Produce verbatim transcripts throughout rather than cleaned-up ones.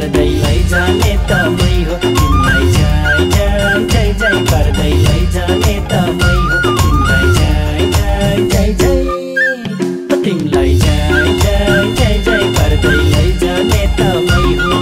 parday lai jane ta mai ho timlai jai jai jai jai parday lai jane ta mai ho timlai jai jai jai jai timlai jai jai jai jai parday lai jane ta mai ho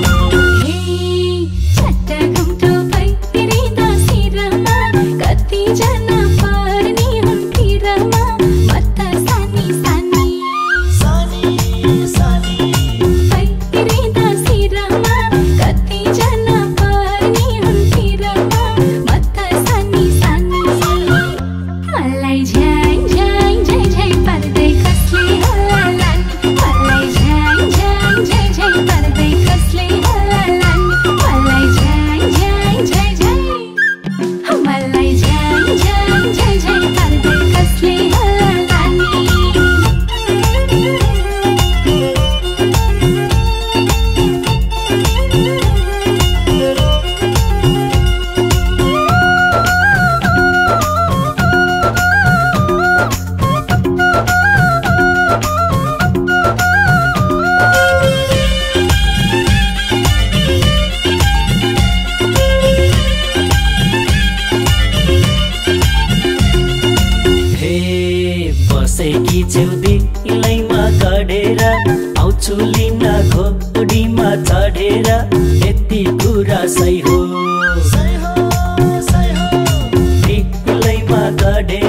Leslie.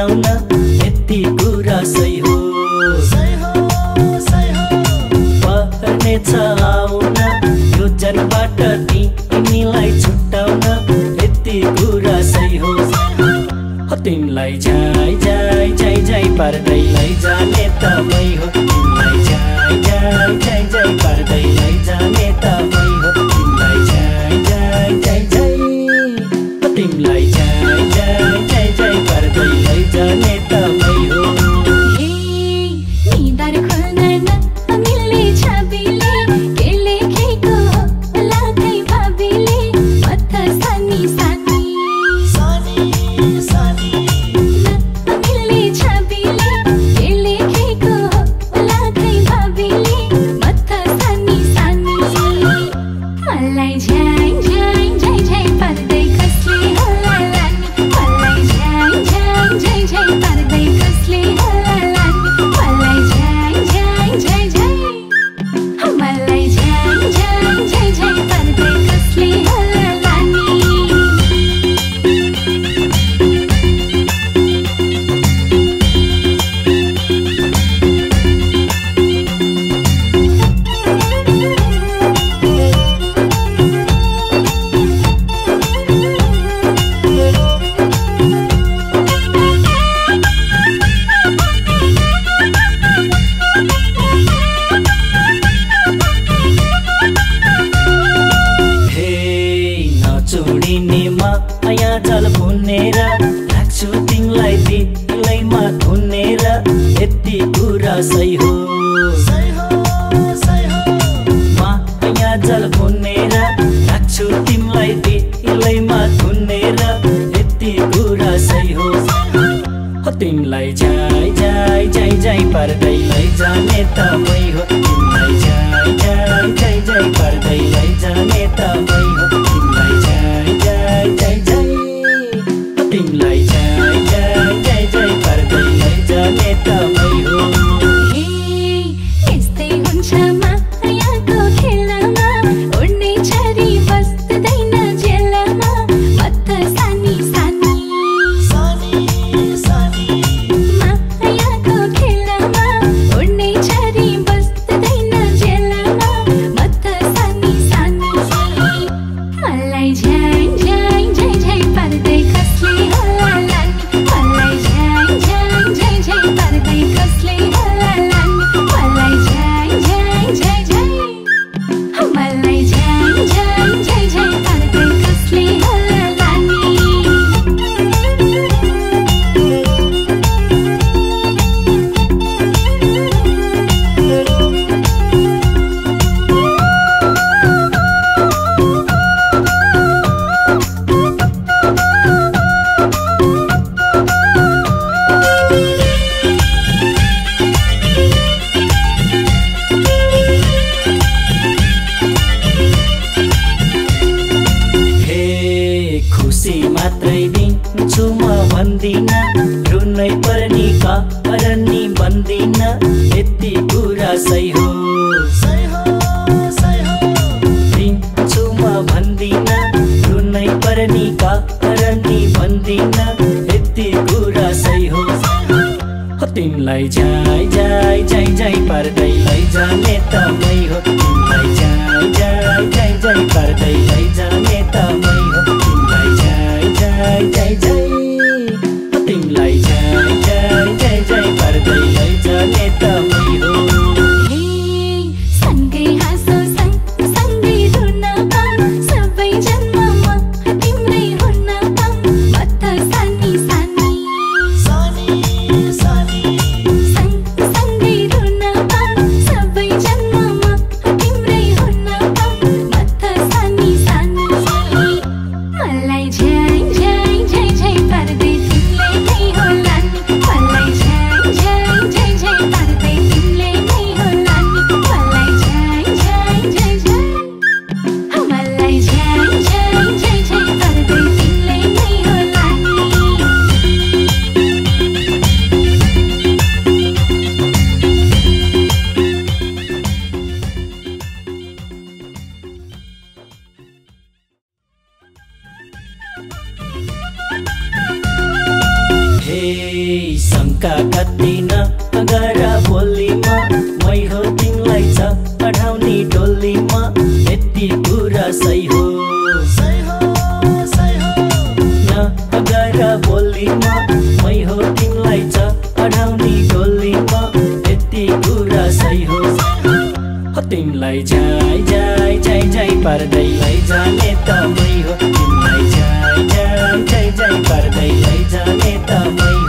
बताउना यति कुरा सही हो सही हो सही हो पर्ने छ आउना यो जनबाट तिमीलाई छुटाउना यति कुरा सही हो हो तिमीलाई जाई जाई जाई जाई पर्दै लैजाने त मै हो तिमीलाई जाई जाई जाई जाई पर्दै लैजाने त मै हो तिमीलाई जाई जाई जाई जाई तिमीलाई जाई जाई जाई जाई पर्दै लैजाने त मै हो ए निदार खन शङ्का कतिन अगरा बोलीमा मै हो तिमीलाई छ पढाउने टोलीमा यति कुरा सही हो सही हो सही हो न अगरा बोलीमा मै हो तिमीलाई छ पढाउने टोलीमा यति कुरा सही हो हो तिमीलाई जाय जाय जाय जाय पर्दै लैजाने त मै हो तिमीलाई जाय जाय जाय जाय पर्दै लैजाने त मै